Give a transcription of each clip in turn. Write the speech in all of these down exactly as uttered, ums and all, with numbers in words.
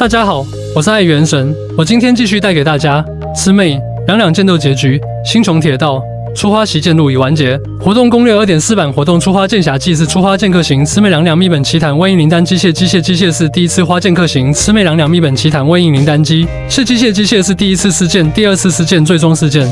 大家好，我是爱元神，我今天继续带给大家《魑魅影》两两剑斗结局，星穹铁道出花旗剑路已完结。活动攻略 二点四 版活动出花剑侠祭祀出花剑客行魑魅两两秘本奇谭万应灵丹机械机械机械式第一次花剑客行魑魅两两秘本奇谭万应灵丹机是机械机械式第一次事件、第二次事件、最终事件。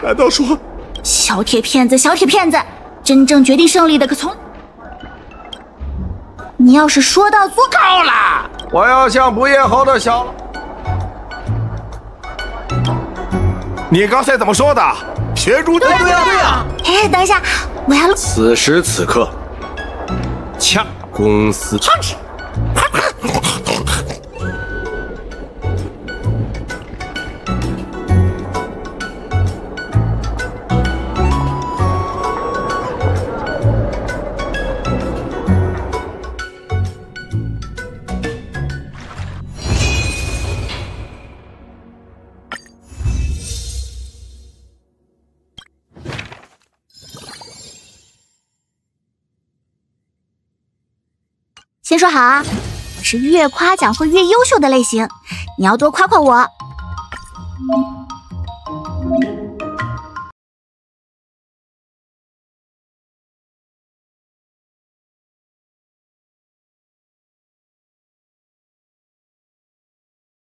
难道说，小铁骗子，小铁骗子，真正决定胜利的可从……你要是说到做，够了！我要像不夜侯的小……你刚才怎么说的？学猪对呀对呀！哎，等一下，我要……此时此刻，恰公司。 先说好啊，我是越夸奖会越优秀的类型，你要多夸夸我。